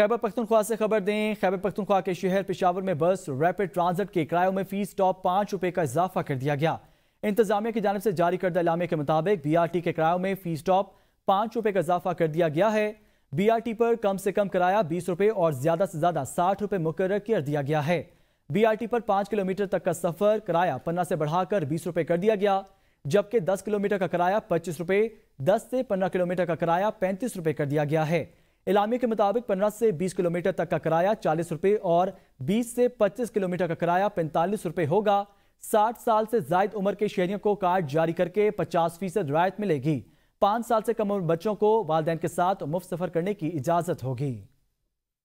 खैबर पख्तूनख्वा से खबर दें। खैबर पख्तूनख्वा के शहर पिशावर में बस रैपिड ट्रांजिट के किरायों में फीस टॉप 5 रुपये का इजाफा कर दिया गया। इंतजामिया की जानिब से जारी करदा इलामे के मुताबिक बीआरटी के किरायों में फीस टॉप 5 रुपये का इजाफा कर दिया गया है। बीआरटी पर कम से कम किराया 20 रुपये और ज्यादा से ज्यादा 60 रुपये मुकर्रर कर दिया गया है। बीआरटी पर 5 किलोमीटर तक का सफर किराया 15 से बढ़ाकर 20 रुपये कर दिया गया, जबकि 10 किलोमीटर का किराया 25 रुपये, 10 से 15 किलोमीटर का किराया 35 रुपये कर दिया गया है। इलामे के मुताबिक 15 से 20 किलोमीटर तक का किराया 40 रुपये और 20 से 25 किलोमीटर का किराया 45 रुपये होगा। 60 साल से जायद उम्र के शहरियों को कार्ड जारी करके 50% रियायत मिलेगी। 5 साल से कम उम्र बच्चों को वालिदैन के साथ मुफ्त सफर करने की इजाजत होगी।